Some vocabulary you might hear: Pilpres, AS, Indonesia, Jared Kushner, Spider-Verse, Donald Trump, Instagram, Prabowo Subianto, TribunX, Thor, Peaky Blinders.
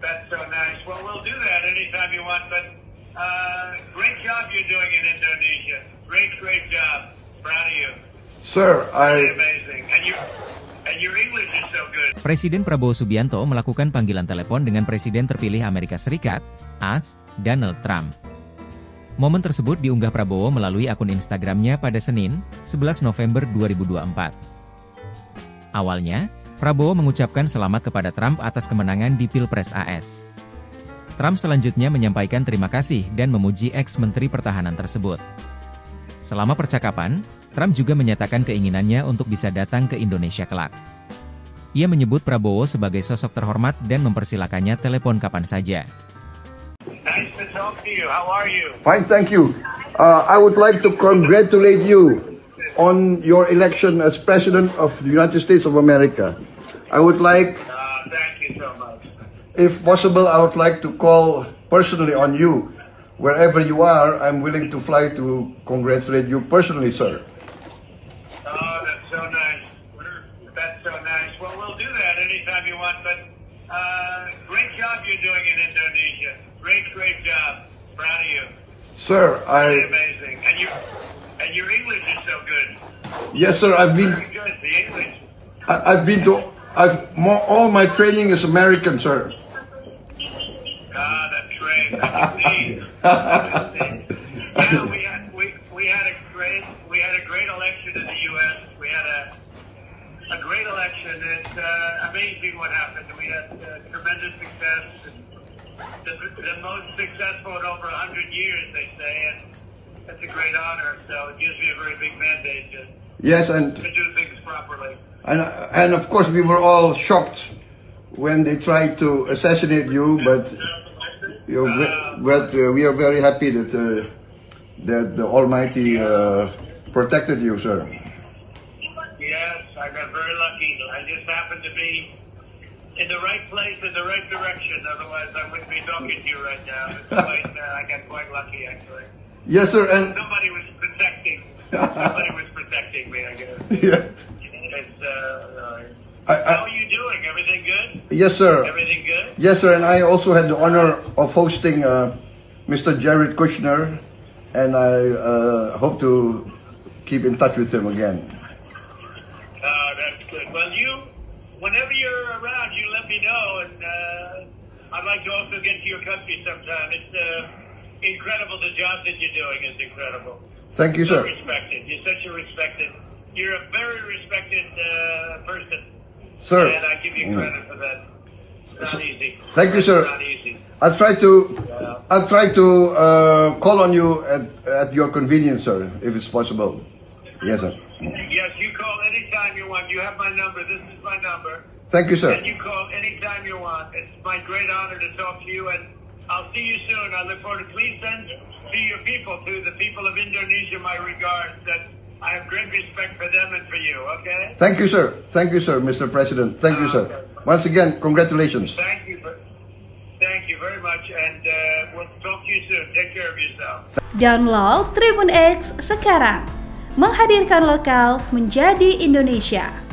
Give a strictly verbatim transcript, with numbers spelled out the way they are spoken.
That's so nice. Well, we'll do that anytime you want, but uh, great job you're doing in Indonesia. Great, great job. Proud of you. Sir, I... Amazing. And you... And your English is so good. Presiden Prabowo Subianto melakukan panggilan telepon dengan Presiden terpilih Amerika Serikat, A S, Donald Trump. Momen tersebut diunggah Prabowo melalui akun Instagramnya pada Senin, sebelas November dua ribu dua puluh empat. Awalnya, Prabowo mengucapkan selamat kepada Trump atas kemenangan di Pilpres A S. Trump selanjutnya menyampaikan terima kasih dan memuji ex-menteri pertahanan tersebut. Selama percakapan, Trump juga menyatakan keinginannya untuk bisa datang ke Indonesia kelak. Ia menyebut Prabowo sebagai sosok terhormat dan mempersilakannya telepon kapan saja. Nice to talk to you. How are you? Fine, thank you. Uh, I would like to congratulate you on your election as President of the United States of America. I would like, uh, thank you so much. If possible, I would like to call personally on you. Wherever you are, I'm willing to fly to congratulate you personally, sir. Oh, that's so nice. That's so nice. Well, we'll do that anytime you want, but uh, great job you're doing in Indonesia. Great, great job. Proud of you. Sir, I... Amazing. And, you, and your English is so good. Yes, sir, I've been... Very good, the English. I, I've been to... I've more, all my training is American, sir. Yeah, we had we we had a great we had a great election in the U S We had a a great election. It's uh, amazing what happened. We had uh, tremendous success. The, the most successful in over a hundred years, they say, and it's a great honor. So it gives me a very big mandate to yes and to do things properly. And and of course we were all shocked when they tried to assassinate you, but. You're uh, but uh, we are very happy that uh, that the Almighty uh, protected you, sir. Yes, I got very lucky. I just happened to be in the right place in the right direction. Otherwise, I wouldn't be talking to you right now. It's quite, uh, I got quite lucky, actually. Yes, sir. And somebody was protecting. Somebody was protecting me, I guess. Yeah. It's, uh, I, I, How are you doing? Everything good? Yes, sir. Everything good? Yes, sir. And I also had the honor of hosting uh, Mister Jared Kushner, and I uh, hope to keep in touch with him again. Oh, uh, that's good. Well, you, whenever you're around, you let me know, and uh, I'd like to also get to your country sometime. It's uh, incredible. The job that you're doing is incredible. Thank you, you're sir. So respected. You're such a respected. You're a very respected uh, person. Sir, and I give you credit for that. It's not easy. Thank you, sir. It's not easy. I'll try to, yeah. I'll try to uh, call on you at at your convenience, sir, if it's possible. Yes, sir. Yes, you call anytime you want. You have my number. This is my number. Thank you, sir. And you call anytime you want. It's my great honor to talk to you, and I'll see you soon. I look forward to. Please send to your people, to the people of Indonesia, my regards. That. I have great respect for them and for you, okay? Thank you, sir. Thank you, sir, Mister President. Thank you, sir. Once again, congratulations. Thank you. For, thank you very much, and uh, we'll talk to you soon. Take care of yourself. Download Tribun X sekarang. Menghadirkan lokal menjadi Indonesia.